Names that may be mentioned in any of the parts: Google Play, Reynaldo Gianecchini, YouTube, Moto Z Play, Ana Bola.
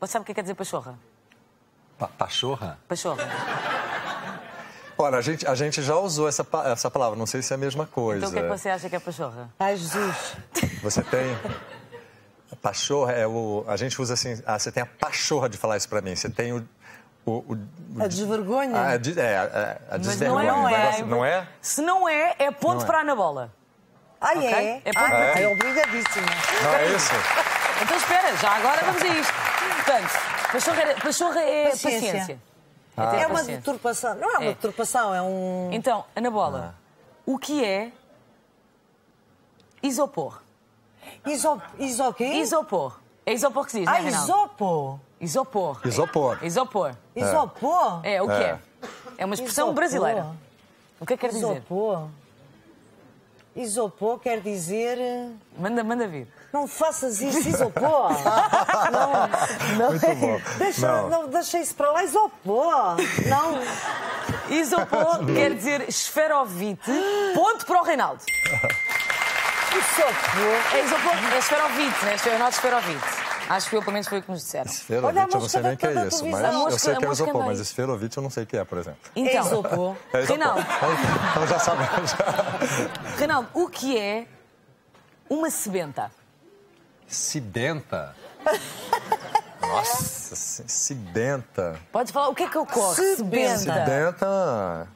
Você sabe o que quer dizer pachorra? Pachorra? Pachorra. Olha, a gente já usou essa palavra, não sei se é a mesma coisa. Então o que você acha que é pachorra? Ai, Jesus. Você tem? Pachorra é o... A gente usa assim... Ah, você tem a pachorra de falar isso pra mim. Você tem a desvergonha? A desvergonha. Não é, não é? Se não é, é ponto para Ana Bola. Ah, okay? É? É ponto para ti. É obrigadíssimo. Não é isso? Então espera, já agora vamos a isto. Portanto, pachorra é paciência. É uma deturpação. Não é uma deturpação, é um... Então, Ana Bola, o que é isopor? Isopor quê? Isopor. É isopor que se diz, não é, Reynaldo? Ah, isopor. Isopor. Isopor. Isopor. Isopor? É, o que é? É uma expressão isopor brasileira. O que é que quer dizer? Isopor. Isopor quer dizer... Manda vir. Não faças isso, isopor. Não. Muito bom. Deixa isso para lá, isopor. Não. Isopor quer dizer esferovite. Ponto para o Reynaldo. Isopor. É isopor, é esferovite, né? É o nosso esferovite. Acho que eu, pelo menos, foi o que nos disseram. Esferovite, eu não sei nem o que é isso, mas eu sei que é isopor, mas esferovite eu não sei o que é, por exemplo. Então, isopor. Reynaldo. Então já sabemos. Reynaldo, o que é uma sebenta? Sebenta? Nossa, sebenta. Pode falar, o que é que ocorre? Sebenta. Sebenta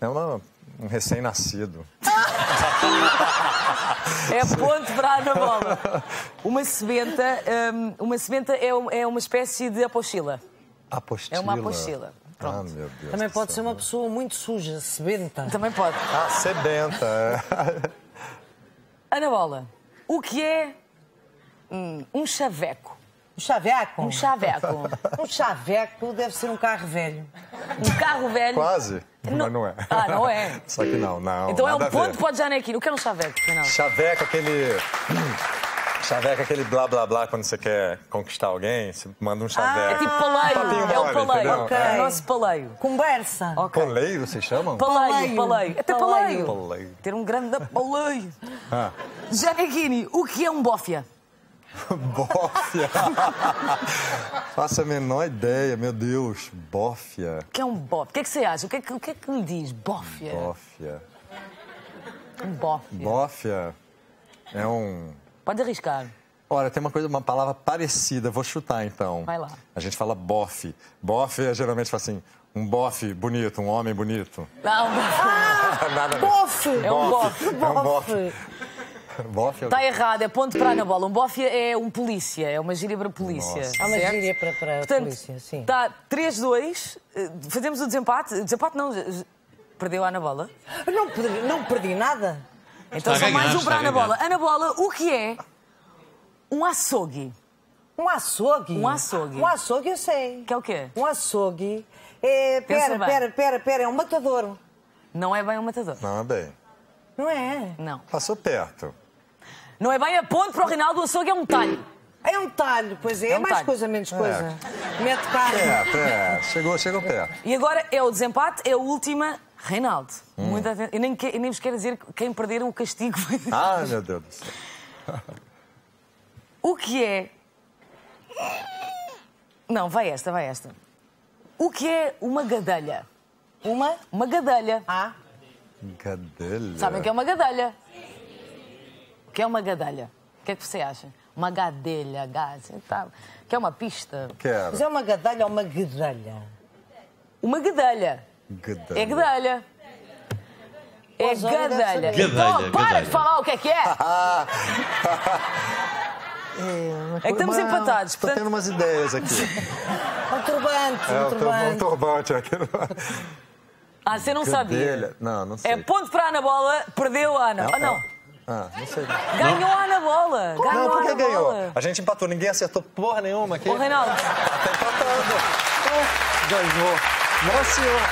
é um recém-nascido. É ponto para Ana Bola. Uma sebenta é uma espécie de apostila. Apostila? É uma apostila. Pronto. Ah, meu Deus. Também pode ser uma pessoa muito suja, sebenta. Também pode. Ah, sebenta. Ana Bola, o que é um chaveco? Um chaveco? Um chaveco. Um chaveco deve ser um carro velho. Um carro velho? Quase. Mas não é. Ah, não é? Só que não. Então é um ponto para o Gianecchini. O que é um chaveco? Chaveco é aquele... Chaveco é aquele blá blá blá quando você quer conquistar alguém, você manda um chaveco. Ah, é tipo paleio. É o paleio. Okay. É o nosso paleio. Conversa. Okay. Paleiro, vocês chamam? Paleio. Até paleio. Ter um grande paleio. Ah. Gianecchini, o que é um bófia? Bófia? Faço a menor ideia, meu Deus. Bófia. O que é um bófia? O que é que você acha? O que é que me diz? Bófia. Bófia. Bófia. Bófia é um... Pode arriscar. Olha, tem uma palavra parecida. Vou chutar, então. Vai lá. A gente fala bofe. Bofe geralmente fala assim, um bofe bonito, um homem bonito. Não, bofe. É um bofe. É um bofe. Está errado, é ponto para Ana Bola. Um bofe é um polícia, é uma gíria para polícia. Nossa. É uma gíria para portanto, polícia, sim. Está 3-2, fazemos o desempate. Desempate não, perdeu a Ana Bola. Não perdi nada. Então só mais um para Ana Bola. Ana Bola, o que é um açougue? Um açougue? Um açougue. Um açougue eu sei. Que é o quê? Um açougue é... Pera, é um matador. Não é bem um matador. Não é bem. Não é? Não. Passou perto. Não é bem a ponto para o Reynaldo, o açougue é um talho. É um talho, pois é. É um mais talho. Coisa, menos coisa. É. Mete carne. É. Chegou perto. E agora é o desempate, é a última... Reynaldo, muita atenção. Eu nem vos quero dizer quem perder o castigo. Ah, meu Deus do céu. O que é... Não, vai esta. O que é uma gadelha? Uma? Uma gadelha. Ah. Gadelha. Sabem o que é uma gadelha? O que é uma gadelha? O que é que você acha? Uma gadelha, sabe? Que é uma pista. Quero. Mas é uma gadelha ou uma guedelha? Uma guedelha. Gadelha. É gadelha. É gadelha. Gadelha. Oh, para de falar o que é que é. É que estamos empatados. Estou tendo umas ideias aqui. Um turbante aqui. Ah, você não sabia? Não sei. É ponto para a Ana Bola, perdeu a Ana. Não. Ah, não sei. Ganhou a Ana Bola. Não, porque ganhou. A gente empatou, ninguém acertou porra nenhuma aqui. Ô, Reynaldo. Tá empatando. Ganhou. Nossa senhora!